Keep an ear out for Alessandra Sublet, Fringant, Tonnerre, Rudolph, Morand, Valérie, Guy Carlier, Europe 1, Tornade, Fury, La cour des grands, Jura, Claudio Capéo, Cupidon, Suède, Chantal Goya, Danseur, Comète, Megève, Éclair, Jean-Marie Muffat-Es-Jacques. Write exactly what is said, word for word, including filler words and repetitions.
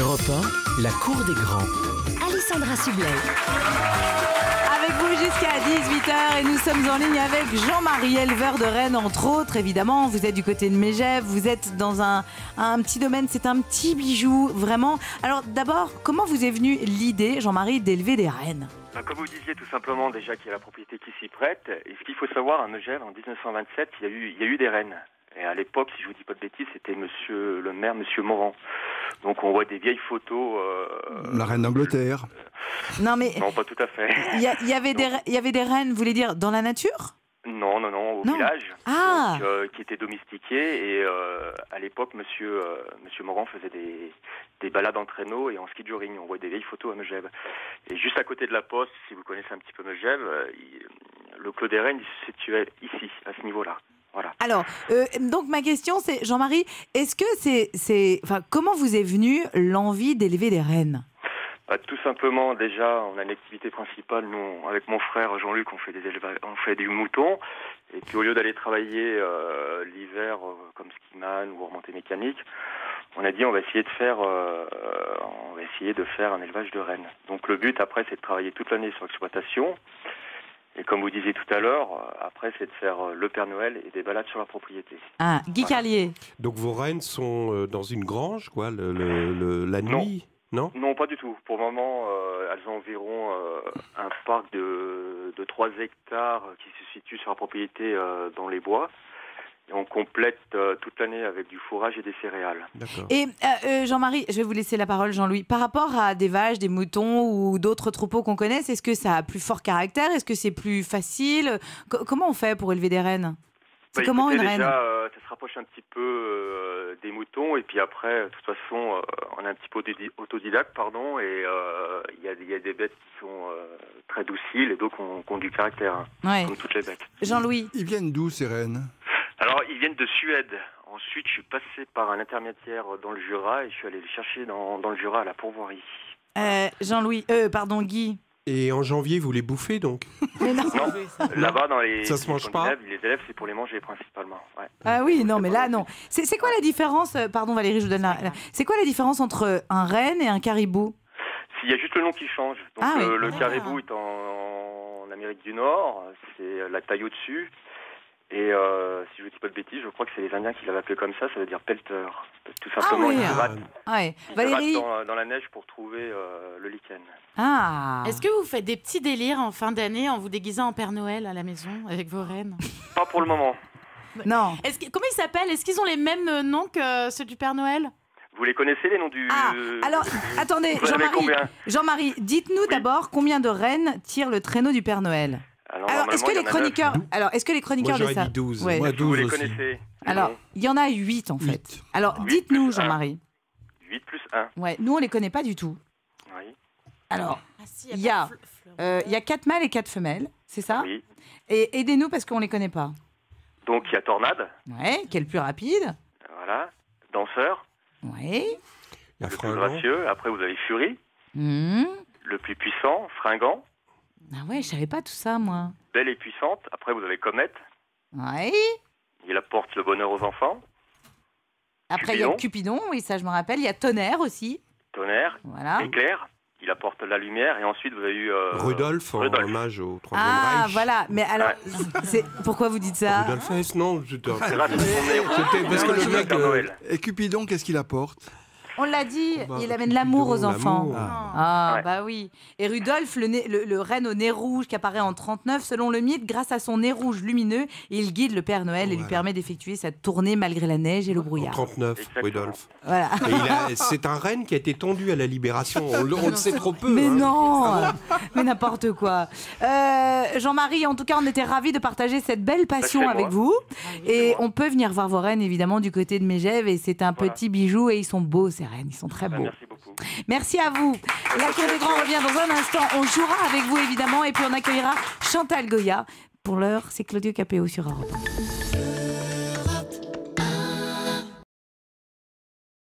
Europe un, la cour des grands. Alessandra Sublet. Avec vous jusqu'à dix-huit heures et nous sommes en ligne avec Jean-Marie, éleveur de rennes entre autres. Évidemment, vous êtes du côté de Megève, vous êtes dans un, un petit domaine, c'est un petit bijou, vraiment. Alors d'abord, comment vous est venue l'idée, Jean-Marie, d'élever des rennes? Comme vous disiez tout simplement déjà qu'il y a la propriété qui s'y prête. Et ce qu'il faut savoir, en Megève, en dix-neuf cent vingt-sept, il y a eu, il y a eu des rennes. Et à l'époque, si je vous dis pas de bêtises, c'était monsieur le maire, monsieur Morand. Donc on voit des vieilles photos. Euh, la reine d'Angleterre. Euh, non mais. Non, pas tout à fait. Il y, y avait donc, des, il y avait des rennes, vous voulez dire dans la nature? Non, non, non, au non. village, ah. donc, euh, qui était domestiqué. Et euh, à l'époque, monsieur, euh, monsieur Morand faisait des, des balades en traîneau et en ski de jogging. On voit des vieilles photos à Megève. Et juste à côté de la poste, si vous connaissez un petit peu Megève, euh, le clos des rennes se situait ici, à ce niveau-là. Voilà. Alors, euh, donc ma question, c'est Jean-Marie, est-ce que c'est, c'est, enfin, comment vous est venue l'envie d'élever des rennes? Bah, tout simplement, déjà, on a une activité principale. Nous, on, avec mon frère Jean-Luc, on fait des éleva... on fait du mouton. Et puis, au lieu d'aller travailler euh, l'hiver euh, comme skiman ou remontée mécanique, on a dit on va essayer de faire, euh, on va essayer de faire un élevage de rennes. Donc, le but après, c'est de travailler toute l'année sur l'exploitation. Et comme vous disiez tout à l'heure, après, c'est de faire le Père Noël et des balades sur la propriété. Ah, Guy Carlier. Voilà. Donc vos rennes sont dans une grange, quoi, le, le, le, la nuit, non ? Non, pas du tout. Pour le moment, euh, elles ont environ euh, un parc de, de trois hectares qui se situe sur la propriété euh, dans les bois. Et on complète euh, toute l'année avec du fourrage et des céréales. Et euh, Jean-Marie, je vais vous laisser la parole, Jean-Louis. Par rapport à des vaches, des moutons ou d'autres troupeaux qu'on connaisse, est-ce que ça a plus fort caractère? Est-ce que c'est plus facile? C Comment on fait pour élever des rennes? C'est bah, comment écoutez, une déjà, reine euh, ça se rapproche un petit peu euh, des moutons. Et puis après, de toute façon, euh, on est un petit peu autodidacte, pardon. Et euh, il y, y a des bêtes qui sont euh, très dociles et donc on, on du caractère, hein, ouais. Comme toutes les bêtes. Jean-Louis. Ils viennent d'où ces rennes? Alors, ils viennent de Suède. Ensuite, je suis passé par un intermédiaire dans le Jura et je suis allé les chercher dans, dans le Jura à la pourvoirie. Euh, Jean-Louis, euh, pardon, Guy. Et en janvier, vous les bouffez donc? Mais non, non. Là-bas, dans les. Ça se mange pas. Les élèves, c'est pour les manger principalement. Ouais. Ah oui, non, mais là, non. C'est quoi la différence? Pardon, Valérie, je vous donne la. C'est quoi la différence entre un renne et un caribou? S'il y a juste le nom qui change. Donc, ah, euh, oui. Le caribou ah. est en, en Amérique du Nord, c'est la taille au-dessus. Et euh, si je vous dis pas de bêtises, je crois que c'est les Indiens qui l'avaient appelé comme ça, ça veut dire pelleteur. Tout simplement, ah oui, ils se battent, ah ouais. ils Valérie... se battent dans, dans la neige pour trouver euh, le lichen. Ah. Est-ce que vous faites des petits délires en fin d'année en vous déguisant en Père Noël à la maison avec vos rennes? Pas pour le moment. Non. Est-ce que, comment ils s'appellent? Est-ce qu'ils ont les mêmes noms que ceux du Père Noël? Vous les connaissez, les noms du... Ah, euh... alors, attendez, Jean-Marie, Jean-Marie, dites-nous oui. d'abord combien de rennes tire le traîneau du Père Noël? Alors, alors est-ce que, est que les chroniqueurs alors est-ce que les chroniqueurs de ça douze, ouais. Moi, douze vous les aussi. Connaissez. Alors, il y en a huit en huit. Fait. Alors, dites-nous Jean-Marie. huit plus un. Ouais, nous on les connaît pas du tout. Oui. Alors, ah, si, il y a il euh, y a quatre mâles et quatre femelles, c'est ça? Oui. Et aidez-nous parce qu'on les connaît pas. Donc il y a Tornade. Ouais, qui est le plus rapide. Voilà, Danseur. Ouais. Le plus gracieux, après vous avez Fury. Mmh. Le plus puissant, Fringant. Ah ouais, je savais pas tout ça, moi. Belle et puissante. Après, vous avez Comète. Oui. Il apporte le bonheur aux enfants. Après, il y a Cupidon, oui, ça je me rappelle. Il y a Tonnerre aussi. Tonnerre. Voilà. Éclair. Il apporte la lumière. Et ensuite, vous avez eu... Euh, Rudolph, Rudolph, en hommage au Troisième Reich. Ah, voilà. Mais alors, ouais. pourquoi vous dites ça? Rudolph, hein? Non, c'était... Ah, parce que le mec... Euh, et Cupidon, qu'est-ce qu'il apporte? On l'a dit, bah, il amène l'amour aux enfants. Ah, ah ouais. Bah oui. Et Rudolph, le, nez, le, le renne au nez rouge qui apparaît en trente-neuf, selon le mythe, grâce à son nez rouge lumineux, il guide le Père Noël, voilà, et lui permet d'effectuer sa tournée malgré la neige et le brouillard. En trente-neuf, exactement. Rudolph. Voilà. C'est un renne qui a été tendu à la Libération. On le, on non, le sait trop peu. Mais hein. non Mais n'importe quoi. Euh, Jean-Marie, en tout cas, on était ravis de partager cette belle passion avec vous. Et on peut venir voir vos rennes, évidemment, du côté de Megève. Et c'est un voilà. petit bijou et ils sont beaux, ces rennes, ils sont très beaux. Merci beaucoup. Merci à vous. La Cour des Grands revient dans un instant. On jouera avec vous évidemment et puis on accueillera Chantal Goya. Pour l'heure, c'est Claudio Capéo sur Europe.